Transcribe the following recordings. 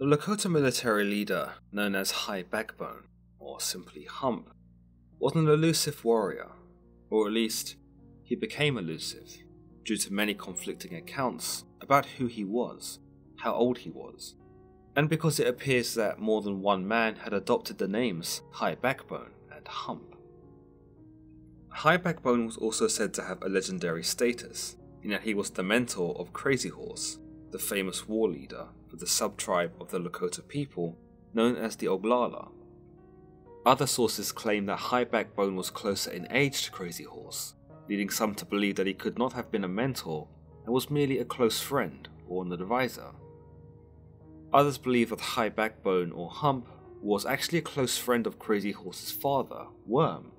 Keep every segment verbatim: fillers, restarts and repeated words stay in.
The Lakota military leader, known as High Backbone, or simply Hump, was an elusive warrior, or at least, he became elusive, due to many conflicting accounts about who he was, how old he was, and because it appears that more than one man had adopted the names High Backbone and Hump. High Backbone was also said to have a legendary status, in that he was the mentor of Crazy Horse, the famous war leader of the sub-tribe of the Lakota people known as the Oglala. Other sources claim that High Backbone was closer in age to Crazy Horse, leading some to believe that he could not have been a mentor and was merely a close friend or an advisor. Others believe that High Backbone or Hump was actually a close friend of Crazy Horse's father, Worm,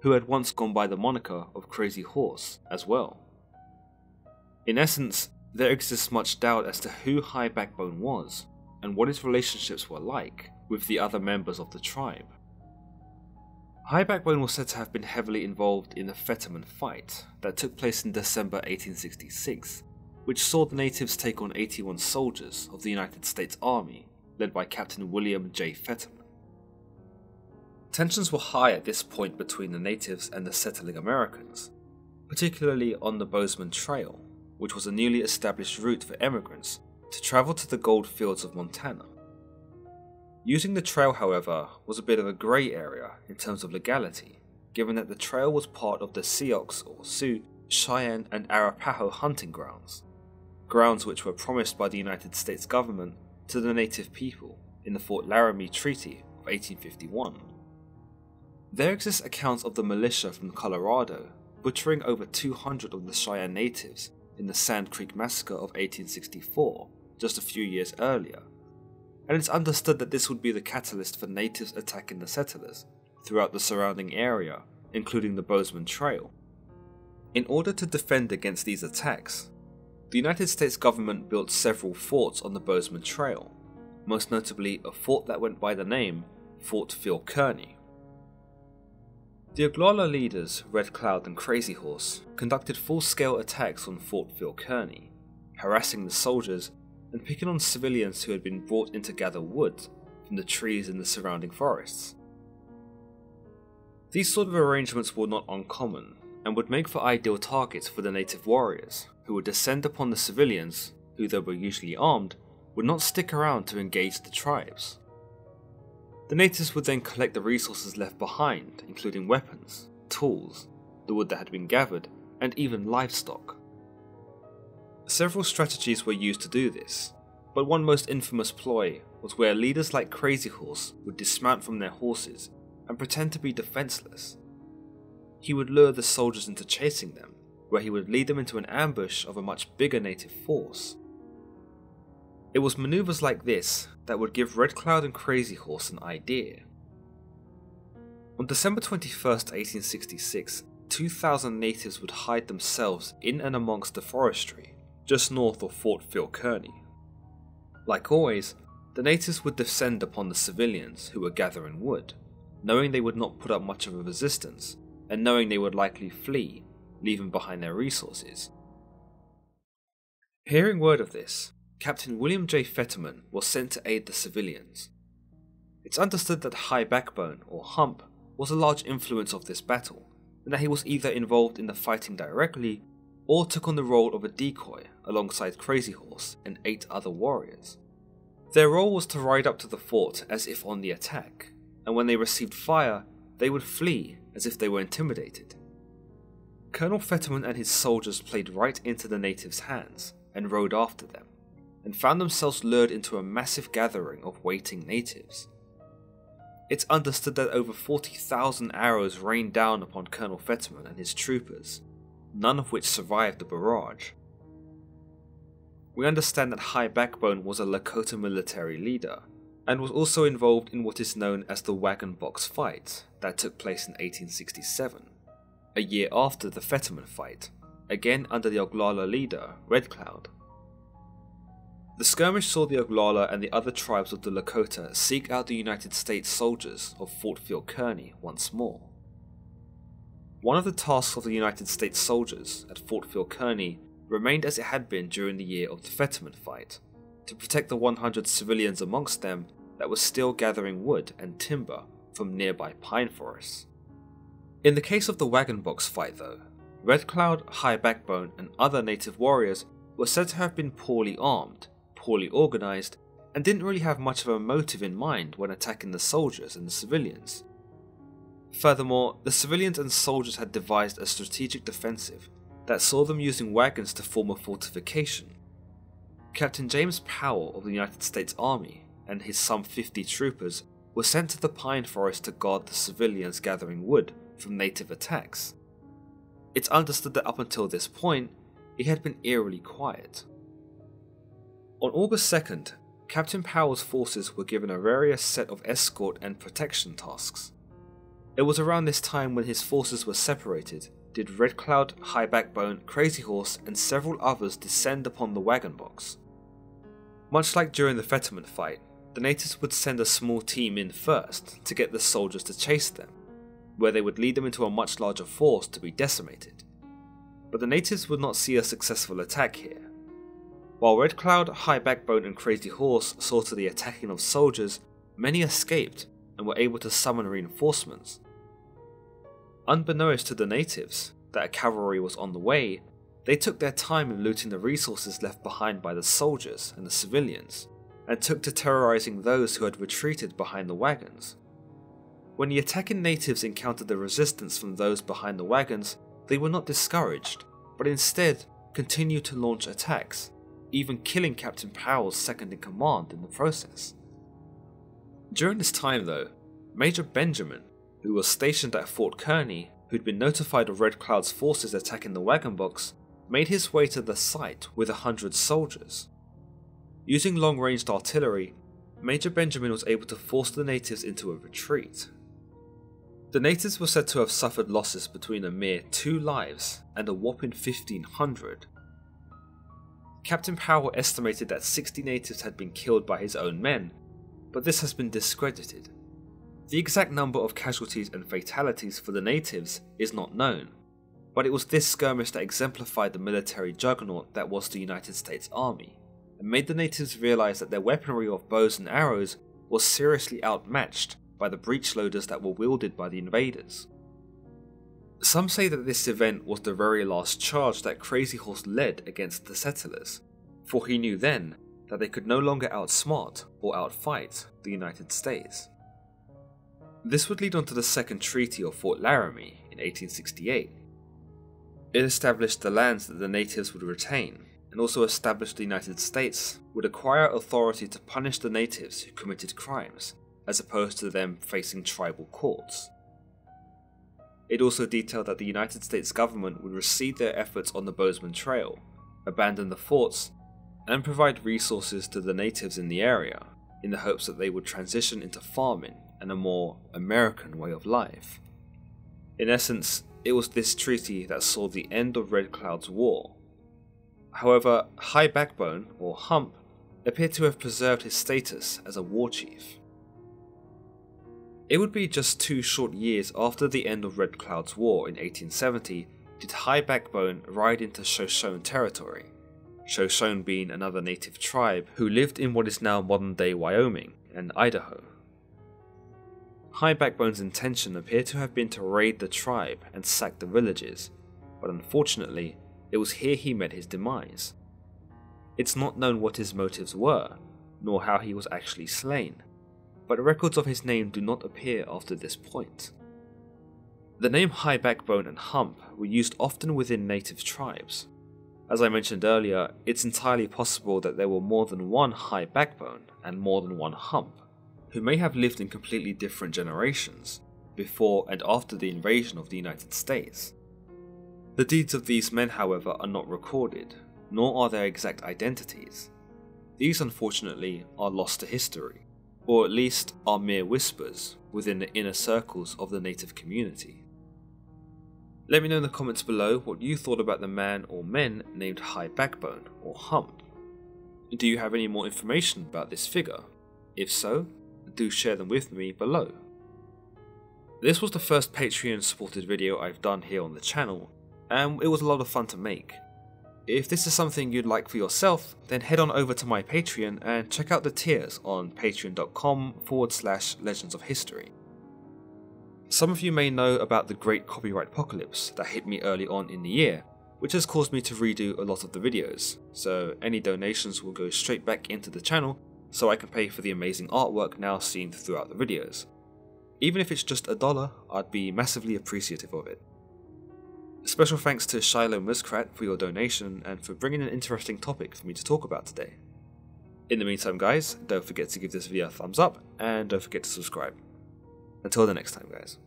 who had once gone by the moniker of Crazy Horse as well. In essence, there exists much doubt as to who High Backbone was, and what his relationships were like with the other members of the tribe. High Backbone was said to have been heavily involved in the Fetterman Fight that took place in December eighteen sixty-six, which saw the natives take on eighty-one soldiers of the United States Army, led by Captain William J. Fetterman. Tensions were high at this point between the natives and the settling Americans, particularly on the Bozeman Trail, which was a newly established route for emigrants to travel to the gold fields of Montana. Using the trail, however, was a bit of a grey area in terms of legality, given that the trail was part of the Sioux or Sioux, Cheyenne and Arapaho hunting grounds, grounds which were promised by the United States government to the native people in the Fort Laramie Treaty of eighteen fifty-one. There exist accounts of the militia from Colorado butchering over two hundred of the Cheyenne natives in the Sand Creek Massacre of eighteen sixty-four, just a few years earlier, and it's understood that this would be the catalyst for natives attacking the settlers throughout the surrounding area, including the Bozeman Trail. In order to defend against these attacks, the United States government built several forts on the Bozeman Trail, most notably a fort that went by the name Fort Phil Kearny. The Oglala leaders, Red Cloud and Crazy Horse, conducted full-scale attacks on Fort Phil Kearny, harassing the soldiers and picking on civilians who had been brought in to gather wood from the trees in the surrounding forests. These sort of arrangements were not uncommon, and would make for ideal targets for the native warriors, who would descend upon the civilians, who though were usually armed, would not stick around to engage the tribes. The natives would then collect the resources left behind, including weapons, tools, the wood that had been gathered, and even livestock. Several strategies were used to do this, but one most infamous ploy was where leaders like Crazy Horse would dismount from their horses and pretend to be defenseless. He would lure the soldiers into chasing them, where he would lead them into an ambush of a much bigger native force. It was maneuvers like this that would give Red Cloud and Crazy Horse an idea. On December twenty-first, eighteen sixty-six, two thousand natives would hide themselves in and amongst the forestry, just north of Fort Phil Kearny. Like always, the natives would descend upon the civilians who were gathering wood, knowing they would not put up much of a resistance, and knowing they would likely flee, leaving behind their resources. Hearing word of this, Captain William J. Fetterman was sent to aid the civilians. It's understood that High Backbone, or Hump, was a large influence of this battle, and that he was either involved in the fighting directly, or took on the role of a decoy alongside Crazy Horse and eight other warriors. Their role was to ride up to the fort as if on the attack, and when they received fire, they would flee as if they were intimidated. Colonel Fetterman and his soldiers played right into the natives' hands and rode after them, and found themselves lured into a massive gathering of waiting natives. It's understood that over forty thousand arrows rained down upon Colonel Fetterman and his troopers, none of which survived the barrage. We understand that High Backbone was a Lakota military leader, and was also involved in what is known as the Wagon Box Fight that took place in eighteen sixty-seven, a year after the Fetterman Fight, again under the Oglala leader, Red Cloud. The skirmish saw the Oglala and the other tribes of the Lakota seek out the United States soldiers of Fort Phil Kearny once more. One of the tasks of the United States soldiers at Fort Phil Kearny remained as it had been during the year of the Fetterman Fight, to protect the one hundred civilians amongst them that were still gathering wood and timber from nearby pine forests. In the case of the Wagon Box fight though, Red Cloud, High Backbone and other native warriors were said to have been poorly armed, poorly organized, and didn't really have much of a motive in mind when attacking the soldiers and the civilians. Furthermore, the civilians and soldiers had devised a strategic defensive that saw them using wagons to form a fortification. Captain James Powell of the United States Army and his some fifty troopers were sent to the pine forest to guard the civilians gathering wood from native attacks. It's understood that up until this point, it had been eerily quiet. On August second, Captain Powell's forces were given a various set of escort and protection tasks. It was around this time when his forces were separated, did Red Cloud, High Backbone, Crazy Horse and several others descend upon the Wagon Box. Much like during the Fetterman fight, the natives would send a small team in first to get the soldiers to chase them, where they would lead them into a much larger force to be decimated. But the natives would not see a successful attack here. While Red Cloud, High Backbone and Crazy Horse saw to the attacking of soldiers, many escaped and were able to summon reinforcements. Unbeknownst to the natives that cavalry was on the way, they took their time in looting the resources left behind by the soldiers and the civilians, and took to terrorizing those who had retreated behind the wagons. When the attacking natives encountered the resistance from those behind the wagons, they were not discouraged, but instead continued to launch attacks, even killing Captain Powell's second-in-command in the process. During this time though, Major Benjamin, who was stationed at Fort Kearney, who'd been notified of Red Cloud's forces attacking the Wagon Box, made his way to the site with a hundred soldiers. Using long-ranged artillery, Major Benjamin was able to force the natives into a retreat. The natives were said to have suffered losses between a mere two lives and a whopping fifteen hundred. Captain Powell estimated that sixty natives had been killed by his own men, but this has been discredited. The exact number of casualties and fatalities for the natives is not known, but it was this skirmish that exemplified the military juggernaut that was the United States Army, and made the natives realize that their weaponry of bows and arrows was seriously outmatched by the breechloaders that were wielded by the invaders. Some say that this event was the very last charge that Crazy Horse led against the settlers, for he knew then that they could no longer outsmart or outfight the United States. This would lead on to the Second Treaty of Fort Laramie in eighteen sixty-eight. It established the lands that the natives would retain, and also established the United States would acquire authority to punish the natives who committed crimes, as opposed to them facing tribal courts. It also detailed that the United States government would recede their efforts on the Bozeman Trail, abandon the forts, and provide resources to the natives in the area, in the hopes that they would transition into farming and a more American way of life. In essence, it was this treaty that saw the end of Red Cloud's War. However, High Backbone, or Hump, appeared to have preserved his status as a war chief. It would be just two short years after the end of Red Cloud's War in eighteen seventy did High Backbone ride into Shoshone territory, Shoshone being another native tribe who lived in what is now modern-day Wyoming and Idaho. High Backbone's intention appeared to have been to raid the tribe and sack the villages, but unfortunately, it was here he met his demise. It's not known what his motives were, nor how he was actually slain, but records of his name do not appear after this point. The name High Backbone and Hump were used often within native tribes. As I mentioned earlier, it's entirely possible that there were more than one High Backbone and more than one Hump, who may have lived in completely different generations, before and after the invasion of the United States. The deeds of these men, however, are not recorded, nor are their exact identities. These, unfortunately, are lost to history, or at least are mere whispers within the inner circles of the native community. Let me know in the comments below what you thought about the man or men named High Backbone or Hump. Do you have any more information about this figure? If so, do share them with me below. This was the first Patreon supported video I've done here on the channel, and it was a lot of fun to make. If this is something you'd like for yourself, then head on over to my Patreon and check out the tiers on patreon.com forward slash legends of history. Some of you may know about the great copyright apocalypse that hit me early on in the year, which has caused me to redo a lot of the videos, so any donations will go straight back into the channel so I can pay for the amazing artwork now seen throughout the videos. Even if it's just a dollar, I'd be massively appreciative of it. Special thanks to Shiloh Muskrat for your donation and for bringing an interesting topic for me to talk about today. In the meantime guys, don't forget to give this video a thumbs up and don't forget to subscribe. Until the next time guys.